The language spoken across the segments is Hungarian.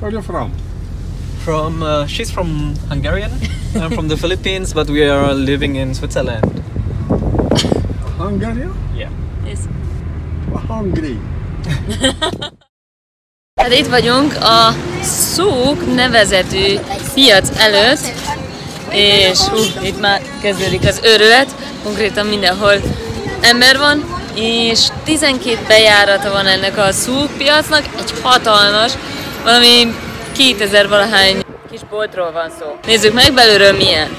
Where are you from? From she's from Hungarian. I'm from the Philippines, but we are living in Switzerland. Hungarian? Yeah. Yes. Hungry. Hát itt vagyunk a Souk nevezetű piac előtt, és itt már kezdődik az őrület, konkrétan mindenhol ember van, és 12 bejárata van ennek a Souk piacnak, egy hatalmas, valami 2000 valahány kis boltról van szó. Nézzük meg belülről milyen.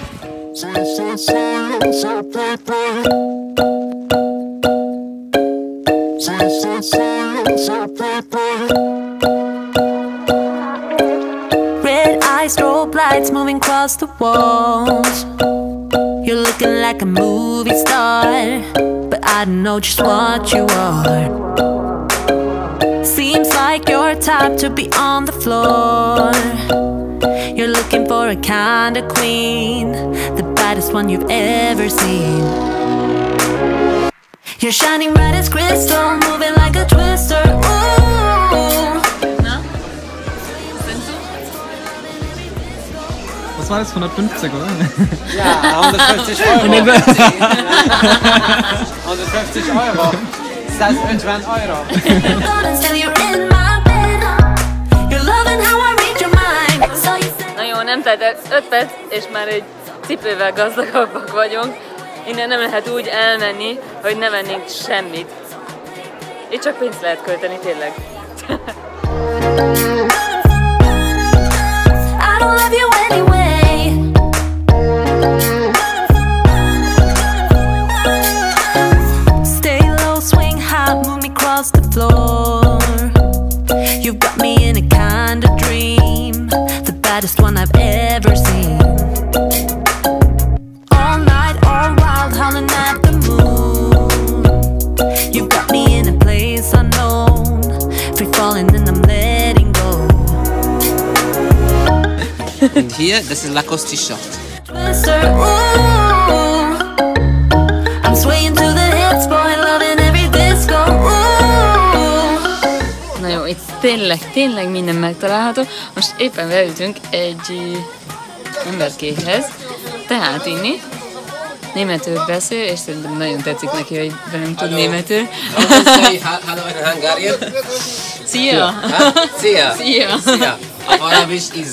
Red eyes, strobe lights moving across the walls. You're looking like a movie star, but I know just what you are. Seems like you're type to be on the floor. You're looking for a kind of queen, the baddest one you've ever seen. You're shining bright as crystal, moving like a twister. Ooh. Na? Was war das? 150, oder? Ja, 150 €. 150 €. Das ist 50 €. Na jó, nem telt el 5 perc, és már egy cipővel gazdagabbak vagyunk. Innen nem lehet úgy elmenni, hogy ne vennénk semmit. Itt csak pénzt lehet költeni, tényleg. And here, this is Lacoste t-shirt. I'm swaying to the hits, boy, loving every disco. Na jó, itt tényleg minden megtalálható. Most éppen beütünk egy emberkéhez, tehát inni. Németül beszél, és szerintem nagyon tetszik neki, hogy velem tud németül. Hello in Hungarian. Szia! Szia! Szia! Arabisch is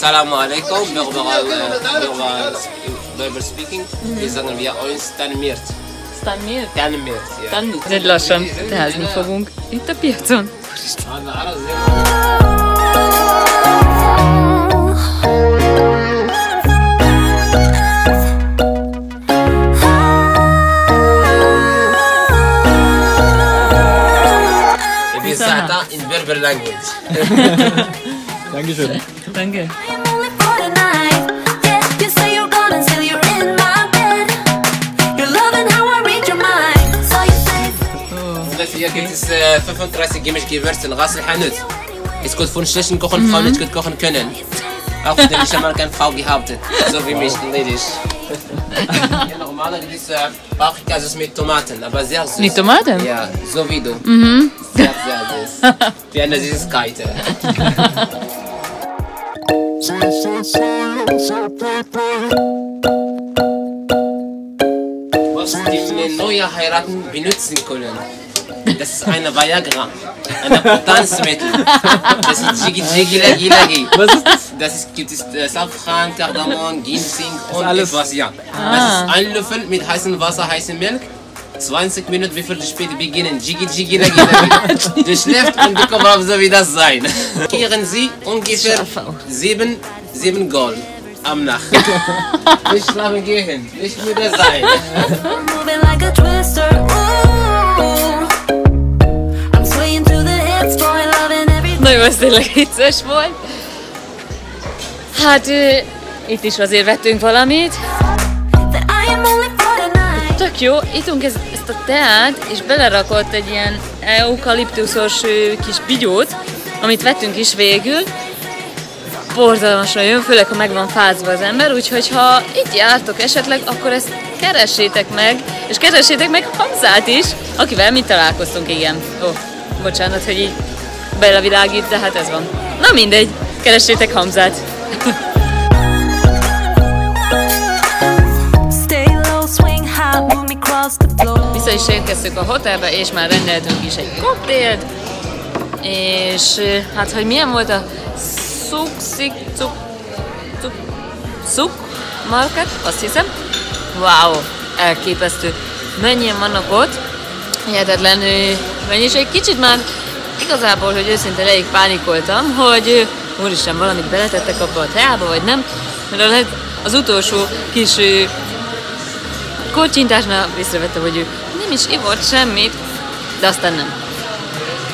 Salamu alaikum, Berber speaking, és sagen wir uns tanmirt. Tanmirt? Tanmirt, ja. Lassan teházni fogunk itt a piacon. In Berber language. Dankeschön. Danke. Hier gibt es 35 Gemüsegewürze in Ras al-Hanout. Es kommt von schlechten Kochen, Frauen nicht gut kochen können. Auch wenn ich einmal keine Frau gehabt, so wie mich ledig. Ja, normal gibt es Bauchkäse mit Tomaten, aber sehr süß. Mit Tomaten? Ja, so wie du. Mhm. Sehr süß. Wie eine Süßigkeit. Was die neue Heiraten benutzen können. Das ist eine Viagra, ein Potenzmittel. Das ist Jiggy. Was ist das? Das gibt es Safran, Kardamom, Ginseng und etwas, ja. Das ist ein Löffel mit heißem Wasser, heißem Milch. 20 Minuten, wie viel später beginnen. Jiggy. Du schläfst und du kommst auf, so wie das sein. Kehren Sie ungefähr 7 Gold am Nacht. Nicht schlafen gehen, nicht müde sein. Ez tényleg vicces volt. Hát itt is azért vettünk valamit. Tök jó, ittunk ezt a teát, és belerakott egy ilyen eukaliptuszos kis bigyót, amit vettünk is végül. Borzalmasan jön, főleg ha meg van fázva az ember, úgyhogy ha itt jártok esetleg, akkor ezt keressétek meg, és keressétek meg Hamzát is, akivel mi találkoztunk, igen. Bocsánat, hogy így belőle világít, de hát ez van. Na mindegy, keressétek Hamzát! Vissza is érkeztük a hotelbe, és már rendeltünk is egy koktélt. És hát, hogy milyen volt a szuk market, azt hiszem. Wow, elképesztő. Mennyien vannak ott, hihetetlenül mennyiség. Kicsit már igazából, hogy őszinte leig pánikoltam, hogy úristen, valamit beletettek abba a teába, vagy nem. Mert az utolsó kis korcsintásnál észrevettem, hogy ő nem is ivott semmit, de aztán nem.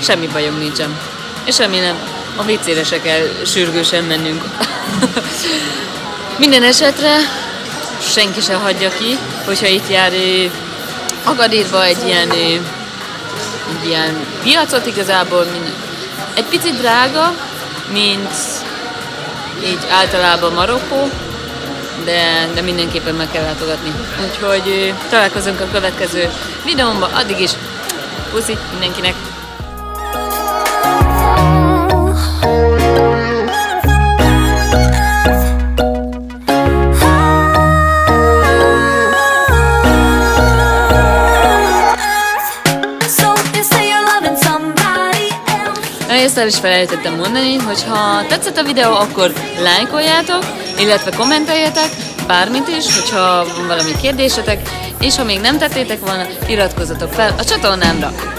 Semmi bajom nincsen. És semmi nem. A vécére se kell sürgősen mennünk. Minden esetre senki se hagyja ki, hogyha itt jár Agadirba egy ilyen piacot igazából. Egy picit drága, mint így általában Marokkó, de mindenképpen meg kell látogatni. Úgyhogy találkozunk a következő videómban, addig is puszi mindenkinek! Ezt el is felejtettem mondani, hogy ha tetszett a videó, akkor lájkoljátok, illetve kommenteljetek, bármit is, hogyha van valami kérdésetek, és ha még nem tettétek volna, iratkozzatok fel a csatornámra!